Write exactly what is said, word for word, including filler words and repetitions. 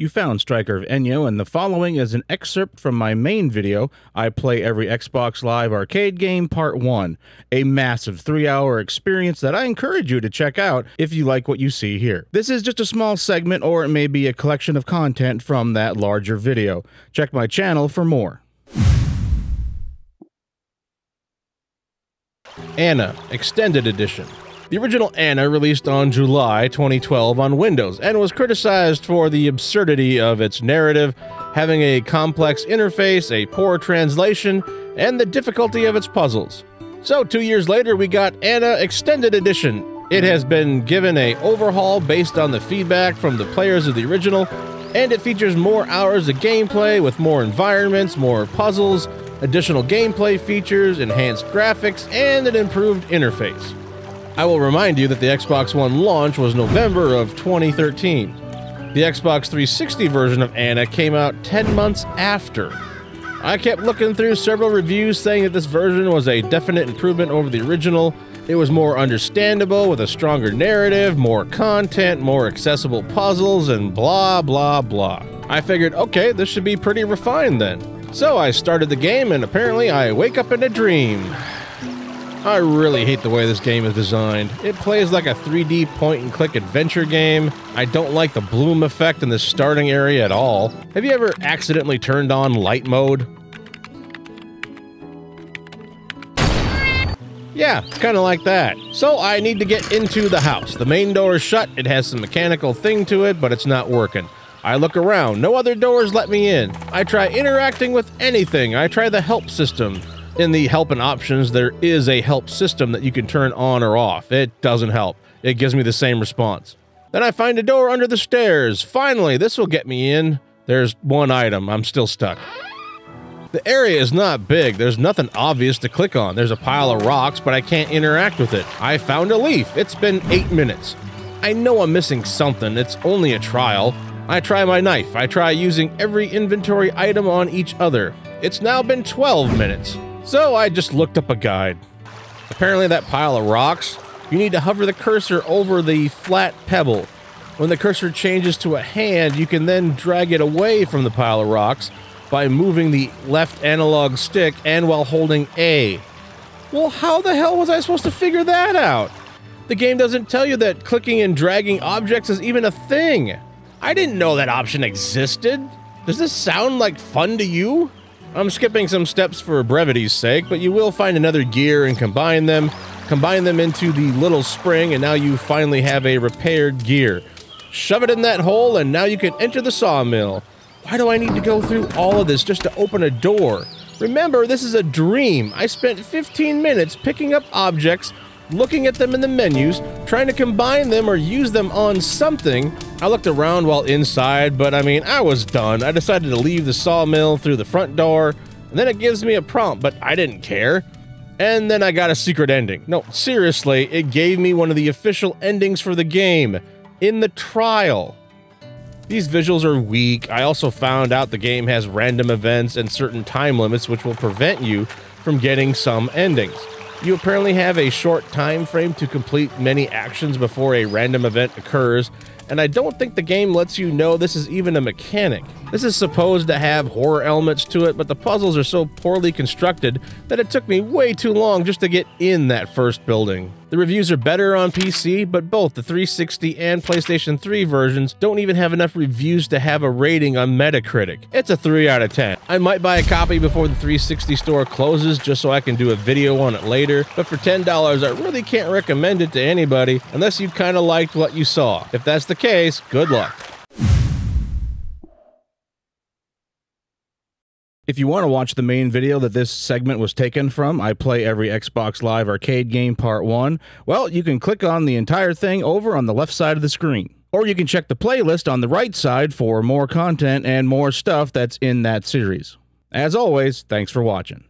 You found Stryker of Enyo, and the following is an excerpt from my main video, I Play Every Xbox Live Arcade Game Part one, a massive three hour experience that I encourage you to check out if you like what you see here. This is just a small segment, or it may be a collection of content from that larger video. Check my channel for more. Anna Extended Edition. The original Anna released on July twenty twelve on Windows and was criticized for the absurdity of its narrative, having a complex interface, a poor translation, and the difficulty of its puzzles. So two years later, we got Anna Extended Edition. It has been given an overhaul based on the feedback from the players of the original, and it features more hours of gameplay with more environments, more puzzles, additional gameplay features, enhanced graphics, and an improved interface. I will remind you that the Xbox One launch was November of twenty thirteen. The Xbox three sixty version of Anna came out ten months after. I kept looking through several reviews saying that this version was a definite improvement over the original. It was more understandable with a stronger narrative, more content, more accessible puzzles, and blah, blah, blah. I figured, okay, this should be pretty refined then. So I started the game, and apparently I wake up in a dream. I really hate the way this game is designed. It plays like a three D point-and-click adventure game. I don't like the bloom effect in this starting area at all. Have you ever accidentally turned on light mode? Yeah, it's kind of like that. So I need to get into the house. The main door is shut. It has some mechanical thing to it, but it's not working. I look around. No other doors let me in. I try interacting with anything. I try the help system. In the help and options, there is a help system that you can turn on or off. It doesn't help. It gives me the same response. Then I find a door under the stairs. Finally, this will get me in. There's one item. I'm still stuck. The area is not big. There's nothing obvious to click on. There's a pile of rocks, but I can't interact with it. I found a leaf. It's been eight minutes. I know I'm missing something. It's only a trial. I try my knife. I try using every inventory item on each other. It's now been twelve minutes. So I just looked up a guide. Apparently that pile of rocks, you need to hover the cursor over the flat pebble. When the cursor changes to a hand, you can then drag it away from the pile of rocks by moving the left analog stick and while holding A. Well, how the hell was I supposed to figure that out? The game doesn't tell you that clicking and dragging objects is even a thing. I didn't know that option existed. Does this sound like fun to you? I'm skipping some steps for brevity's sake, but you will find another gear and combine them. Combine them into the little spring, and now you finally have a repaired gear. Shove it in that hole, and now you can enter the sawmill. Why do I need to go through all of this just to open a door? Remember, this is a dream. I spent fifteen minutes picking up objects, looking at them in the menus, trying to combine them or use them on something. I looked around while inside, but I mean, I was done. I decided to leave the sawmill through the front door, and then it gives me a prompt, but I didn't care. And then I got a secret ending. No, seriously, it gave me one of the official endings for the game, in the trial. These visuals are weak. I also found out the game has random events and certain time limits which will prevent you from getting some endings. You apparently have a short time frame to complete many actions before a random event occurs, and I don't think the game lets you know this is even a mechanic. This is supposed to have horror elements to it, but the puzzles are so poorly constructed that it took me way too long just to get in that first building. The reviews are better on P C, but both the three sixty and PlayStation three versions don't even have enough reviews to have a rating on Metacritic. It's a three out of ten. I might buy a copy before the three sixty store closes just so I can do a video on it later, but for ten dollars I really can't recommend it to anybody unless you kinda liked what you saw. If that's the case, good luck. If you want to watch the main video that this segment was taken from, I Play Every Xbox Live Arcade Game Part one, well, you can click on the entire thing over on the left side of the screen. Or you can check the playlist on the right side for more content and more stuff that's in that series. As always, thanks for watching.